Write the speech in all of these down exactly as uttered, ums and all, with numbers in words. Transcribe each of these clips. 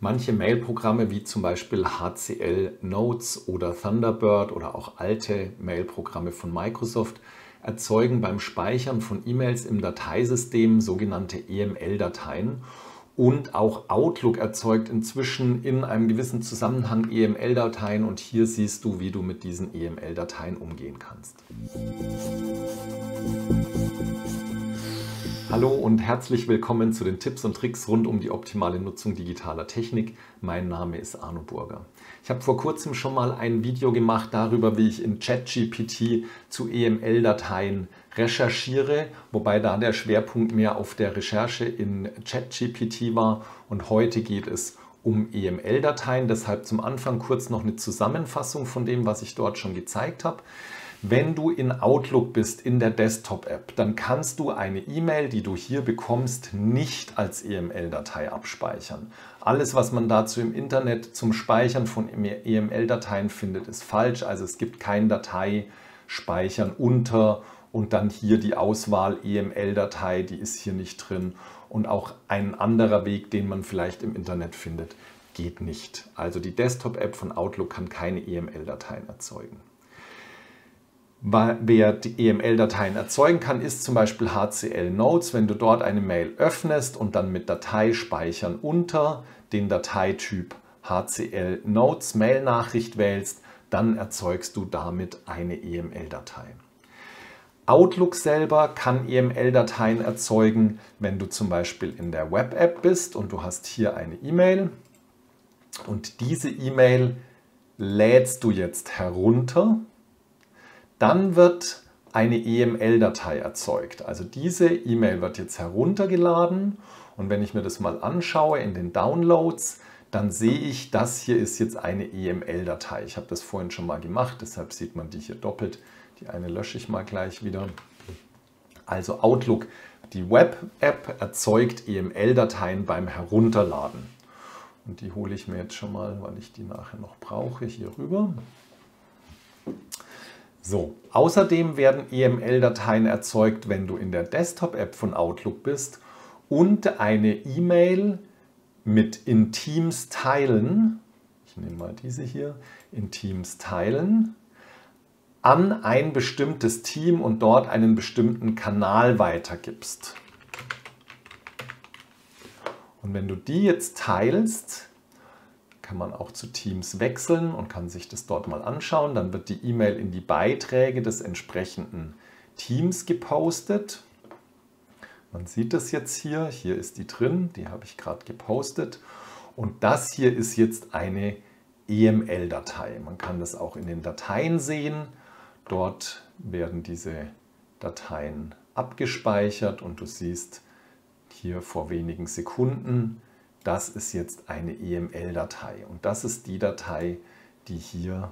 Manche Mail-Programme wie zum Beispiel H C L Notes oder Thunderbird oder auch alte Mail-Programme von Microsoft erzeugen beim Speichern von E-Mails im Dateisystem sogenannte E M L-Dateien. Und auch Outlook erzeugt inzwischen in einem gewissen Zusammenhang E M L-Dateien und hier siehst du, wie du mit diesen E M L-Dateien umgehen kannst. Hallo und herzlich willkommen zu den Tipps und Tricks rund um die optimale Nutzung digitaler Technik. Mein Name ist Arno Burger. Ich habe vor kurzem schon mal ein Video gemacht darüber, wie ich in ChatGPT zu E M L-Dateien recherchiere, wobei da der Schwerpunkt mehr auf der Recherche in ChatGPT war und heute geht es um E M L-Dateien. Deshalb zum Anfang kurz noch eine Zusammenfassung von dem, was ich dort schon gezeigt habe. Wenn du in Outlook bist, in der Desktop-App, dann kannst du eine E-Mail, die du hier bekommst, nicht als E M L-Datei abspeichern. Alles, was man dazu im Internet zum Speichern von E M L-Dateien findet, ist falsch. Also es gibt kein Datei-Speichern unter und dann hier die Auswahl E M L-Datei, die ist hier nicht drin. Und auch ein anderer Weg, den man vielleicht im Internet findet, geht nicht. Also die Desktop-App von Outlook kann keine E M L-Dateien erzeugen. Wer die E M L-Dateien erzeugen kann, ist zum Beispiel H C L Notes. Wenn du dort eine Mail öffnest und dann mit Datei speichern unter den Dateityp H C L Notes Mail-Nachricht wählst, dann erzeugst du damit eine E M L-Datei. Outlook selber kann E M L-Dateien erzeugen, wenn du zum Beispiel in der Web-App bist und du hast hier eine E-Mail und diese E-Mail lädst du jetzt herunter. Dann wird eine E M L-Datei erzeugt. Also diese E-Mail wird jetzt heruntergeladen und wenn ich mir das mal anschaue in den Downloads, dann sehe ich, das hier ist jetzt eine E M L-Datei. Ich habe das vorhin schon mal gemacht, deshalb sieht man die hier doppelt. Die eine lösche ich mal gleich wieder. Also Outlook, die Web-App erzeugt E M L-Dateien beim Herunterladen. Und die hole ich mir jetzt schon mal, weil ich die nachher noch brauche, hier rüber. So, außerdem werden E M L-Dateien erzeugt, wenn du in der Desktop-App von Outlook bist und eine E-Mail mit in Teams teilen, ich nehme mal diese hier, in Teams teilen, an ein bestimmtes Team und dort einen bestimmten Kanal weitergibst. Und wenn du die jetzt teilst, kann man auch zu Teams wechseln und kann sich das dort mal anschauen. Dann wird die E-Mail in die Beiträge des entsprechenden Teams gepostet. Man sieht das jetzt hier. Hier ist die drin, die habe ich gerade gepostet. Und das hier ist jetzt eine E M L-Datei. Man kann das auch in den Dateien sehen. Dort werden diese Dateien abgespeichert und du siehst hier vor wenigen Sekunden, das ist jetzt eine E M L-Datei und das ist die Datei, die hier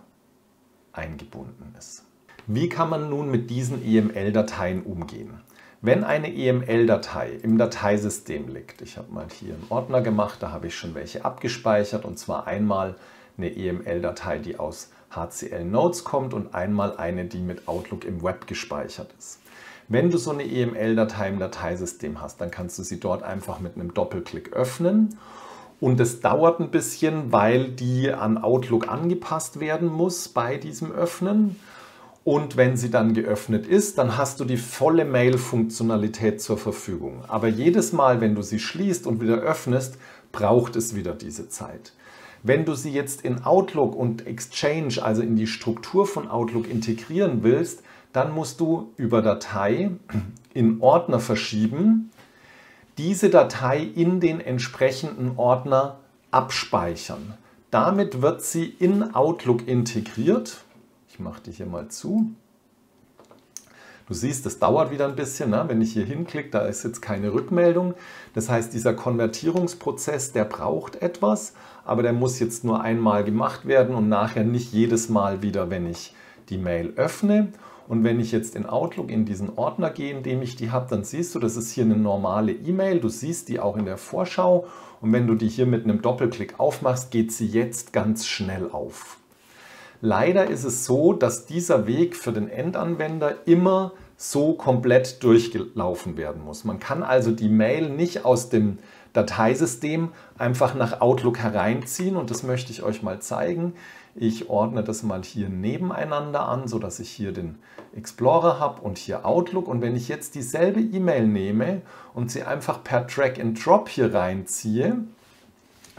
eingebunden ist. Wie kann man nun mit diesen E M L-Dateien umgehen? Wenn eine E M L-Datei im Dateisystem liegt, ich habe mal hier einen Ordner gemacht, da habe ich schon welche abgespeichert und zwar einmal eine E M L-Datei, die aus H C L Notes kommt und einmal eine, die mit Outlook im Web gespeichert ist. Wenn du so eine E M L-Datei im Dateisystem hast, dann kannst du sie dort einfach mit einem Doppelklick öffnen. Und es dauert ein bisschen, weil die an Outlook angepasst werden muss bei diesem Öffnen. Und wenn sie dann geöffnet ist, dann hast du die volle Mail-Funktionalität zur Verfügung. Aber jedes Mal, wenn du sie schließt und wieder öffnest, braucht es wieder diese Zeit. Wenn du sie jetzt in Outlook und Exchange, also in die Struktur von Outlook integrieren willst, dann musst du über Datei in Ordner verschieben, diese Datei in den entsprechenden Ordner abspeichern. Damit wird sie in Outlook integriert. Ich mache die hier mal zu. Du siehst, das dauert wieder ein bisschen. Ne? Wenn ich hier hinklicke, da ist jetzt keine Rückmeldung. Das heißt, dieser Konvertierungsprozess, der braucht etwas, aber der muss jetzt nur einmal gemacht werden und nachher nicht jedes Mal wieder, wenn ich die Mail öffne. Und wenn ich jetzt in Outlook in diesen Ordner gehe, in dem ich die habe, dann siehst du, das ist hier eine normale E-Mail. Du siehst die auch in der Vorschau. Und wenn du die hier mit einem Doppelklick aufmachst, geht sie jetzt ganz schnell auf. Leider ist es so, dass dieser Weg für den Endanwender immer so komplett durchgelaufen werden muss. Man kann also die Mail nicht aus dem Dateisystem einfach nach Outlook hereinziehen und das möchte ich euch mal zeigen. Ich ordne das mal hier nebeneinander an, sodass ich hier den Explorer habe und hier Outlook. Und wenn ich jetzt dieselbe E-Mail nehme und sie einfach per Drag and Drop hier reinziehe,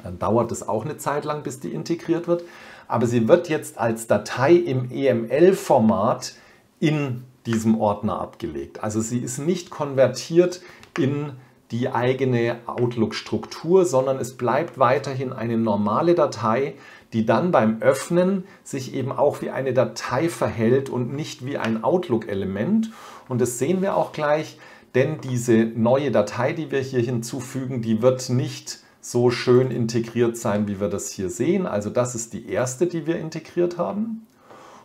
dann dauert es auch eine Zeit lang, bis die integriert wird. Aber sie wird jetzt als Datei im E M L-Format in diesem Ordner abgelegt. Also sie ist nicht konvertiert in die eigene Outlook-Struktur, sondern es bleibt weiterhin eine normale Datei, die dann beim Öffnen sich eben auch wie eine Datei verhält und nicht wie ein Outlook-Element. Und das sehen wir auch gleich, denn diese neue Datei, die wir hier hinzufügen, die wird nicht so schön integriert sein, wie wir das hier sehen. Also das ist die erste, die wir integriert haben.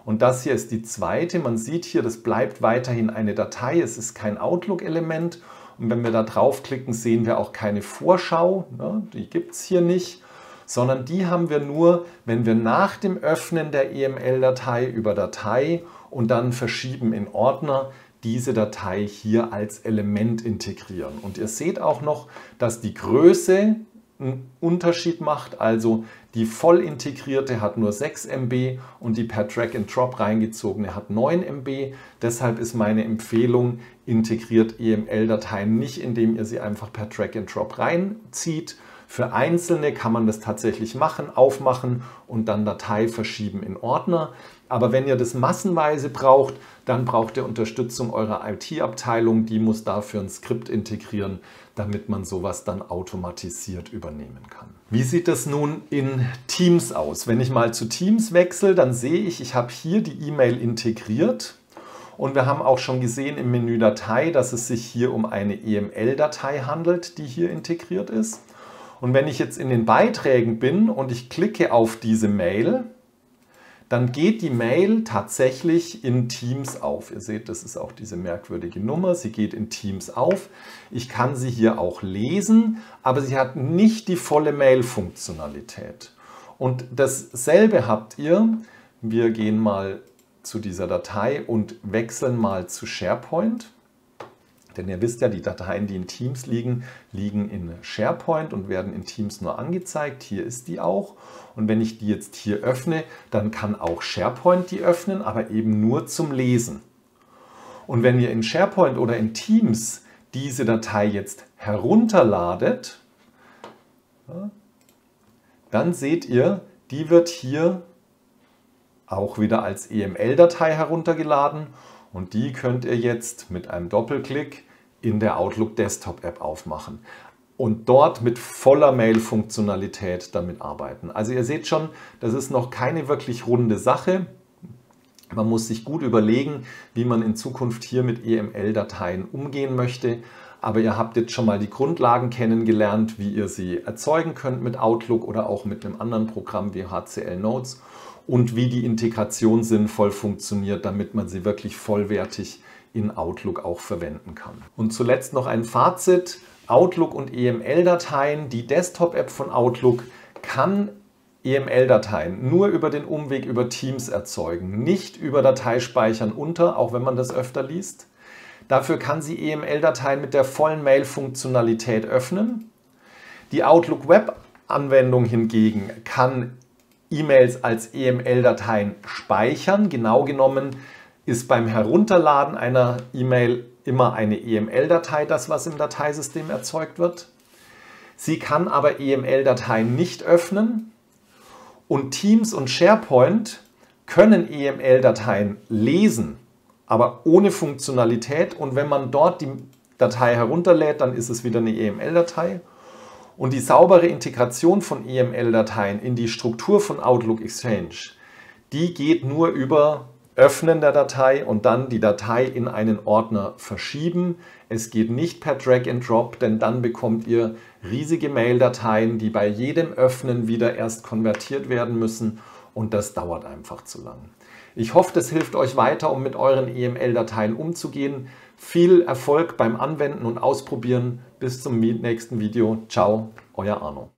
Und das hier ist die zweite. Man sieht hier, das bleibt weiterhin eine Datei, es ist kein Outlook-Element. Und wenn wir da draufklicken, sehen wir auch keine Vorschau, ne? Die gibt es hier nicht, sondern die haben wir nur, wenn wir nach dem Öffnen der E M L-Datei über Datei und dann Verschieben in Ordner diese Datei hier als Element integrieren. Und ihr seht auch noch, dass die Größe einen Unterschied macht, also die voll integrierte hat nur sechs Megabyte und die per Drag and Drop reingezogene hat neun Megabyte. Deshalb ist meine Empfehlung, integriert E M L-Dateien nicht, indem ihr sie einfach per Drag and Drop reinzieht. Für einzelne kann man das tatsächlich machen, aufmachen und dann Datei verschieben in Ordner. Aber wenn ihr das massenweise braucht, dann braucht ihr Unterstützung eurer I T-Abteilung. Die muss dafür ein Skript integrieren, damit man sowas dann automatisiert übernehmen kann. Wie sieht das nun in Teams aus? Wenn ich mal zu Teams wechsle, dann sehe ich, ich habe hier die E-Mail integriert. Und wir haben auch schon gesehen im Menü Datei, dass es sich hier um eine E M L-Datei handelt, die hier integriert ist. Und wenn ich jetzt in den Beiträgen bin und ich klicke auf diese Mail, dann geht die Mail tatsächlich in Teams auf. Ihr seht, das ist auch diese merkwürdige Nummer. Sie geht in Teams auf. Ich kann sie hier auch lesen, aber sie hat nicht die volle Mail-Funktionalität. Und dasselbe habt ihr. Wir gehen mal zu dieser Datei und wechseln mal zu SharePoint. Denn ihr wisst ja, die Dateien, die in Teams liegen, liegen in SharePoint und werden in Teams nur angezeigt. Hier ist die auch. Und wenn ich die jetzt hier öffne, dann kann auch SharePoint die öffnen, aber eben nur zum Lesen. Und wenn ihr in SharePoint oder in Teams diese Datei jetzt herunterladet, dann seht ihr, die wird hier auch wieder als E M L-Datei heruntergeladen. Und die könnt ihr jetzt mit einem Doppelklick in der Outlook Desktop App aufmachen und dort mit voller Mail-Funktionalität damit arbeiten. Also ihr seht schon, das ist noch keine wirklich runde Sache. Man muss sich gut überlegen, wie man in Zukunft hier mit E M L-Dateien umgehen möchte. Aber ihr habt jetzt schon mal die Grundlagen kennengelernt, wie ihr sie erzeugen könnt mit Outlook oder auch mit einem anderen Programm wie H C L Notes. Und wie die Integration sinnvoll funktioniert, damit man sie wirklich vollwertig in Outlook auch verwenden kann. Und zuletzt noch ein Fazit. Outlook und E M L-Dateien. Die Desktop-App von Outlook kann E M L-Dateien nur über den Umweg über Teams erzeugen, nicht über Dateispeichern unter, auch wenn man das öfter liest. Dafür kann sie E M L-Dateien mit der vollen Mail-Funktionalität öffnen. Die Outlook-Web-Anwendung hingegen kann E-Mails als E M L-Dateien speichern. Genau genommen ist beim Herunterladen einer E-Mail immer eine E M L-Datei das, was im Dateisystem erzeugt wird. Sie kann aber E M L-Dateien nicht öffnen. Und Teams und SharePoint können E M L-Dateien lesen, aber ohne Funktionalität. Und wenn man dort die Datei herunterlädt, dann ist es wieder eine E M L-Datei. Und die saubere Integration von E M L-Dateien in die Struktur von Outlook Exchange, die geht nur über Öffnen der Datei und dann die Datei in einen Ordner verschieben. Es geht nicht per Drag and Drop, denn dann bekommt ihr riesige Mail-Dateien, die bei jedem Öffnen wieder erst konvertiert werden müssen und das dauert einfach zu lang. Ich hoffe, das hilft euch weiter, um mit euren E M L-Dateien umzugehen. Viel Erfolg beim Anwenden und Ausprobieren. Bis zum nächsten Video. Ciao, euer Arno.